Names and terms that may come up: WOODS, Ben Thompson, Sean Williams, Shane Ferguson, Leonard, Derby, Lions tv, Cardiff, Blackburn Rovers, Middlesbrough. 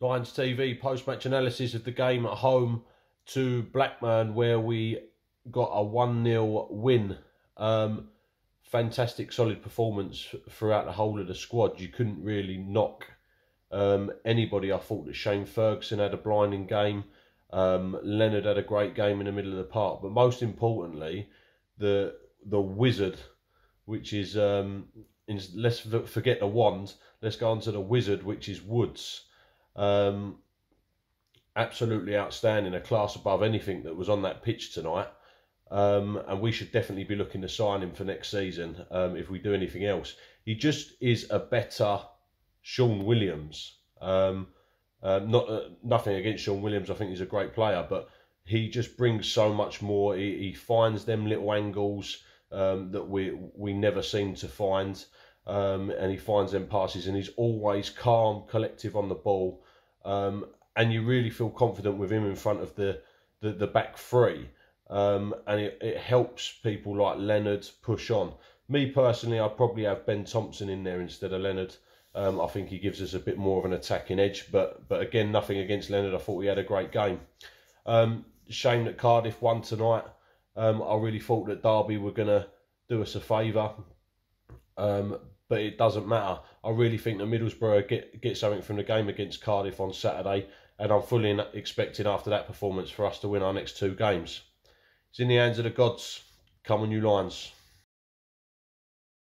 Lions TV post-match analysis of the game at home to Blackburn, where we got a 1-0 win. Fantastic, solid performance throughout the whole of the squad. You couldn't really knock anybody. I thought that Shane Ferguson had a blinding game. Leonard had a great game in the middle of the park. But most importantly, the wizard, which is... let's forget the wand. Let's go on to the wizard, which is Woods. Absolutely outstanding, a class above anything that was on that pitch tonight. And we should definitely be looking to sign him for next season if we do anything else. He just is a better Sean Williams. Nothing against Sean Williams. I think he's a great player, but he just brings so much more. He finds them little angles that we never seem to find, and he finds them passes, and he's always calm, collective on the ball, and you really feel confident with him in front of the back three, and it helps people like Leonard push on. Me personally, I'd probably have Ben Thompson in there instead of Leonard. I think he gives us a bit more of an attacking edge, but again, nothing against Leonard. I thought he had a great game. Shame that Cardiff won tonight. I really thought that Derby were going to do us a favour, but it doesn't matter. I really think that Middlesbrough get something from the game against Cardiff on Saturday, and I'm fully expecting after that performance for us to win our next two games. It's in the hands of the gods. Come on, you Lions.